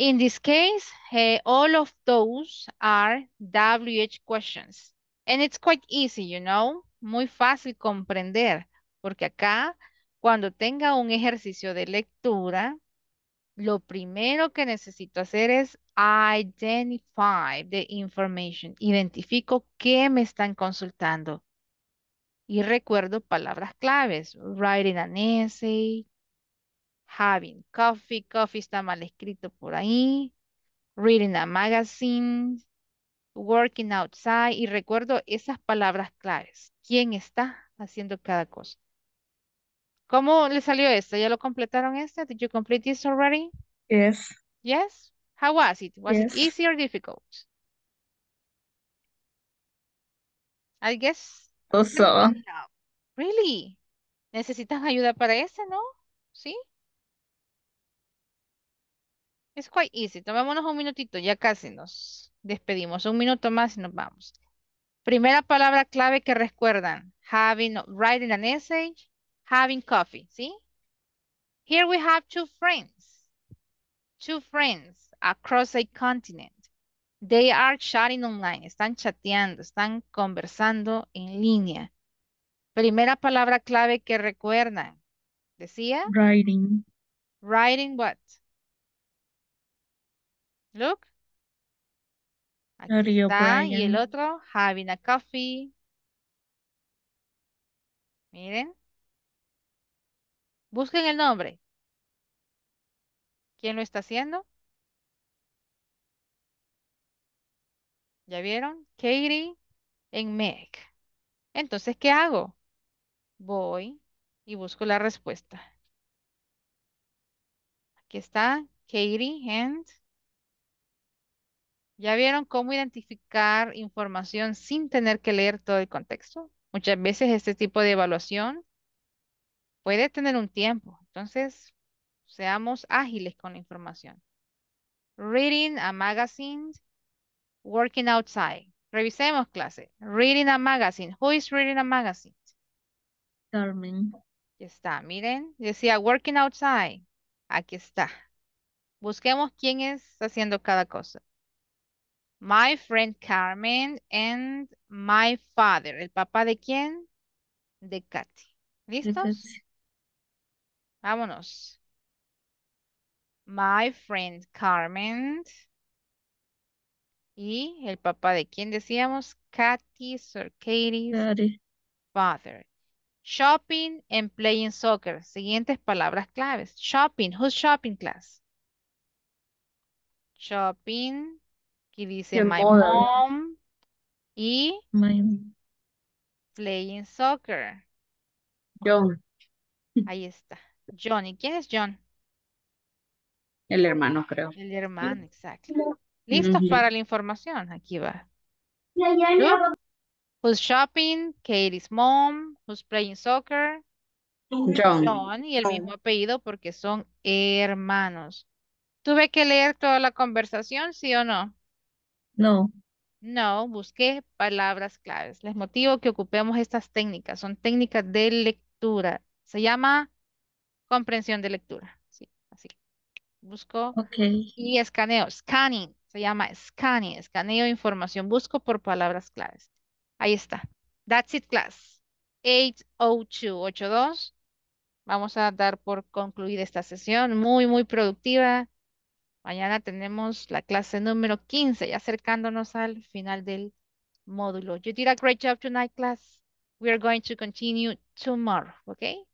In this case, eh, all of those are W H questions. And it's quite easy, you know. Muy fácil comprender. Porque acá, cuando tenga un ejercicio de lectura, lo primero que necesito hacer es identify the information. Identifico qué me están consultando. Y recuerdo palabras claves. Writing an essay. Having coffee, coffee está mal escrito por ahí, reading a magazine, working outside, y recuerdo esas palabras claves. ¿Quién está haciendo cada cosa? ¿Cómo le salió esta? ¿Ya lo completaron esta? Did you complete this already? Yes. Yes? How was it? Was yes. it easy or difficult? I guess. Also. Really? ¿Necesitan ayuda para ese, no? ¿Sí? It's quite easy. Tomémonos un minutito, ya casi nos despedimos. Un minuto más y nos vamos. Primera palabra clave que recuerdan. Having, writing an essay, having coffee, ¿sí? Here we have two friends. Two friends across a continent. They are chatting online. Están chateando, están conversando en línea. Primera palabra clave que recuerdan. Decía? Writing. Writing what? Look. Aquí Audio está. Brian. Y el otro, having a coffee. Miren. Busquen el nombre. ¿Quién lo está haciendo? ¿Ya vieron? Katie en Meg. Entonces, ¿qué hago? Voy y busco la respuesta. Aquí está. Katie and... ¿Ya vieron cómo identificar información sin tener que leer todo el contexto? Muchas veces este tipo de evaluación puede tener un tiempo. Entonces, seamos ágiles con la información. Reading a magazine, working outside. Revisemos clase. Reading a magazine. Who is reading a magazine? Carmen. Aquí está, miren. Decía working outside. Aquí está. Busquemos quién es haciendo cada cosa. My friend Carmen and my father. ¿El papá de quién? De Katy. ¿Listos? Vámonos. My friend Carmen. Y el papá de quién decíamos? Katy's or Katie's Daddy. Father. Shopping and playing soccer. Siguientes palabras claves. Shopping. Who's shopping, class? Shopping. Aquí dice Your my mother. Mom. Y my... playing soccer. John. Ahí está. John. ¿Y quién es John? El hermano, creo. El hermano, exacto. ¿Listos mm-hmm. para la información? Aquí va. Yeah, yeah, yeah. Who's shopping? Katie's mom. Who's playing soccer? John. John. Y el mismo apellido porque son hermanos. ¿Tuve que leer toda la conversación, sí o no? No. No, busqué palabras claves. Les motivo que ocupemos estas técnicas. Son técnicas de lectura. Se llama comprensión de lectura. Sí, así. Busco okay. y escaneo. Scanning. Se llama scanning. Escaneo información. Busco por palabras claves. Ahí está. That's it, class. eight oh two eighty-two. Vamos a dar por concluida esta sesión. Muy, muy productiva. Mañana tenemos la clase número quince, ya acercándonos al final del módulo. You did a great job tonight, class. We are going to continue tomorrow, okay?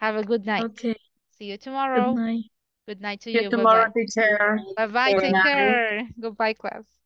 Have a good night. Okay. See you tomorrow. Good night. Good night to See you. See you tomorrow, bye-bye. Teacher. Bye-bye, take care. Goodbye, class.